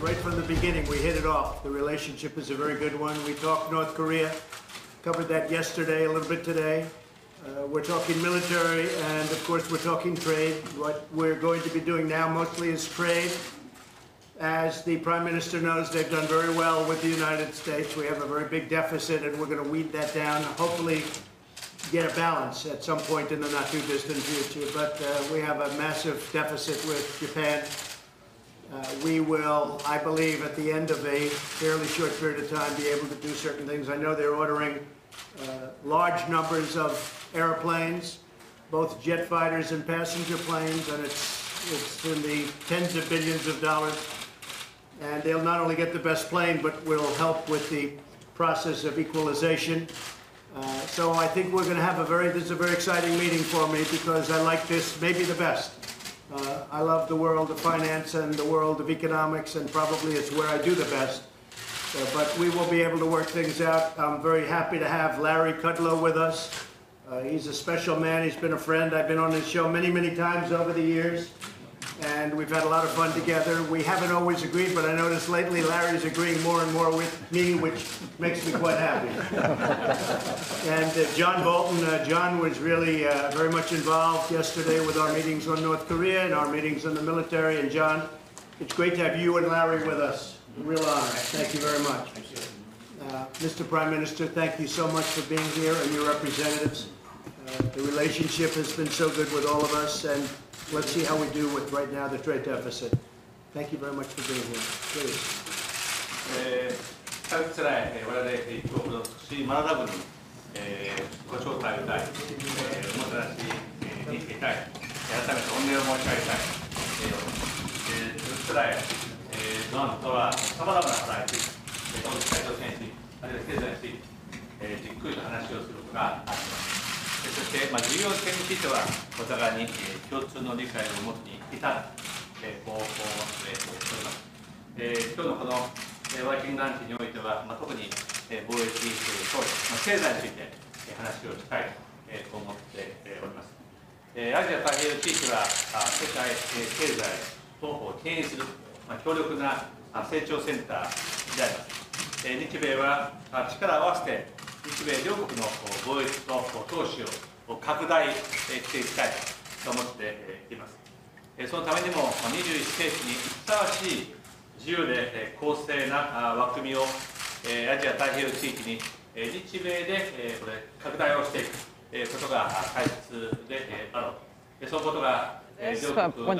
right from the beginning, we hit it off. The relationship is a very good one. We talked North Korea, covered that yesterday, a little bit today. We're talking military, and of course we're talking trade. What we're going to be doing now mostly is trade. As the Prime Minister knows, they've done very well with the United States. We have a very big deficit, and we're going to weed that down, hopefully get a balance at some point in the not-too-distant future. But we have a massive deficit with Japan. We will, I believe, at the end of a fairly short period of time, be able to do certain things. I know they're ordering large numbers of airplanes, both jet fighters and passenger planes, and it's in the tens of billions of dollars. And they'll not only get the best plane, but will help with the process of equalization. So I think we're going to have this is a very exciting meeting for me, because I like this maybe the best. I love the world of finance and the world of economics, and probably it's where I do the best. But we will be able to work things out. I'm very happy to have Larry Kudlow with us. He's a special man. He's been a friend. I've been on his show many, many times over the years, and we've had a lot of fun together. We haven't always agreed, but I noticed lately Larry's agreeing more and more with me, which makes me quite happy. And John Bolton, John was really very much involved yesterday with our meetings on North Korea and our meetings on the military. And John, it's great to have you and Larry with us. Real honor. Thank you very much. Mr. Prime Minister, thank you so much for being here and your representatives. The relationship has been so good with all of us, and let's see how we do with, right now, the trade deficit. Thank you very much for being here. Please. Once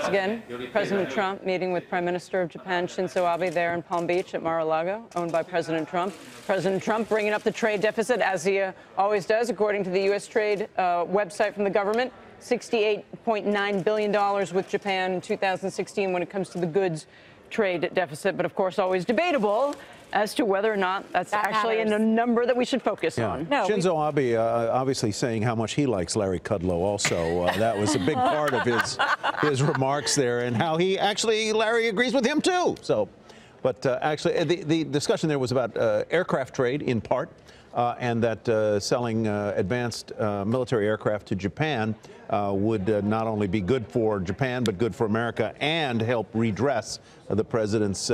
again, President Trump meeting with Prime Minister of Japan Shinzo Abe there in Palm Beach at Mar-a-Lago, owned by President Trump. President Trump bringing up the trade deficit, as he always does, according to the U.S. Trade website from the government. $68.9 billion with Japan in 2016 when it comes to the goods trade deficit. But, of course, always debatable as to whether or not that actually a number that we should focus on. No, Shinzo Abe obviously saying how much he likes Larry Kudlow also. That was a big part of his remarks there, and how he actually, Larry agrees with him too. So, but actually the discussion there was about aircraft trade in part, and that selling advanced military aircraft to Japan would not only be good for Japan, but good for America, and help redress the president's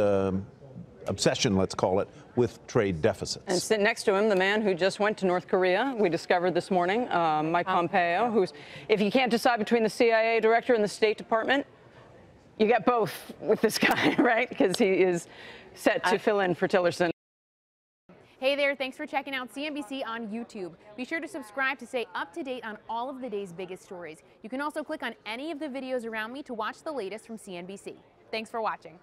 obsession, let's call it, with trade deficits. And sitting next to him, the man who just went to North Korea, we discovered this morning, Mike Pompeo, who's, if you can't decide between the CIA director and the State Department, you got both with this guy, right? Because he is set to fill in for Tillerson. Hey there, thanks for checking out CNBC on YouTube. Be sure to subscribe to stay up to date on all of the day's biggest stories. You can also click on any of the videos around me to watch the latest from CNBC. Thanks for watching.